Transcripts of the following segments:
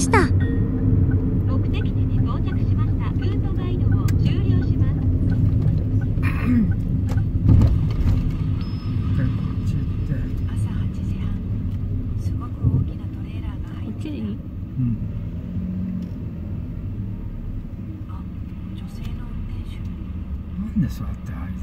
ました。目的地に到着しました。ルートガイドを終了します。朝8時半、すごく大きなトレーラーが入っている。あ、女性の運転手。なんで座って入る。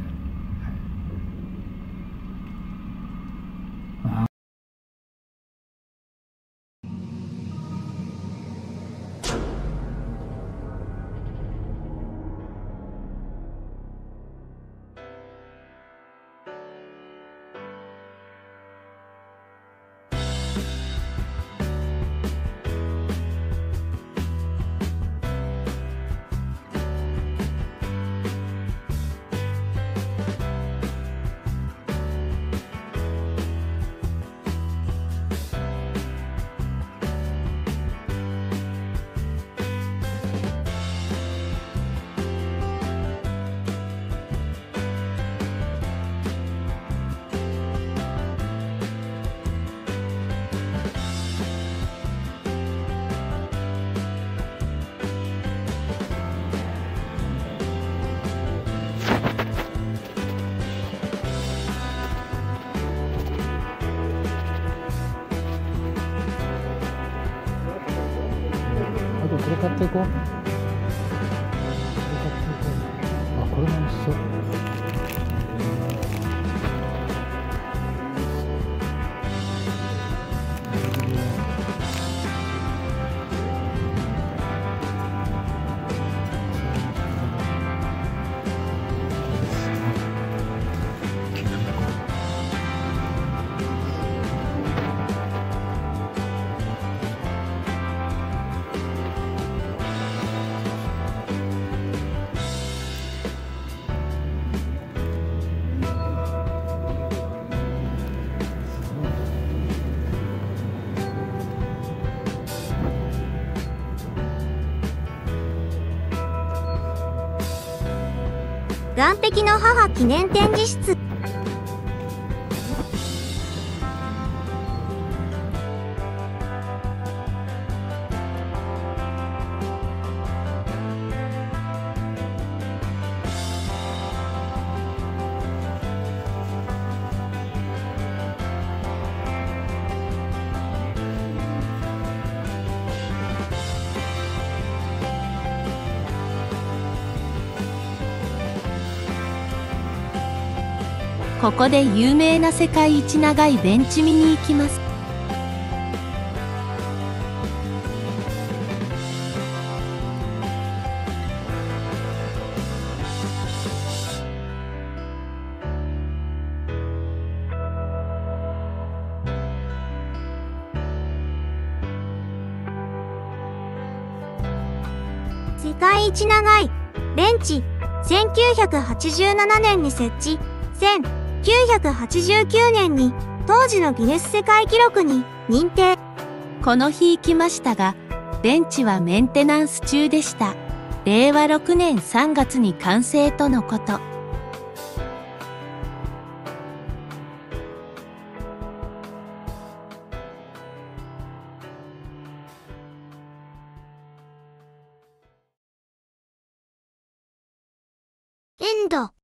これ買っていこう。あ、これも一緒。 岩壁の母記念展示室。 ここで有名な世界一長いベンチ見に行きます。 世界一長いベンチ、1987年に設置。 1989年に当時のギネス世界記録に認定。この日行きましたが、ベンチはメンテナンス中でした。令和6年3月に完成とのこと。エンド。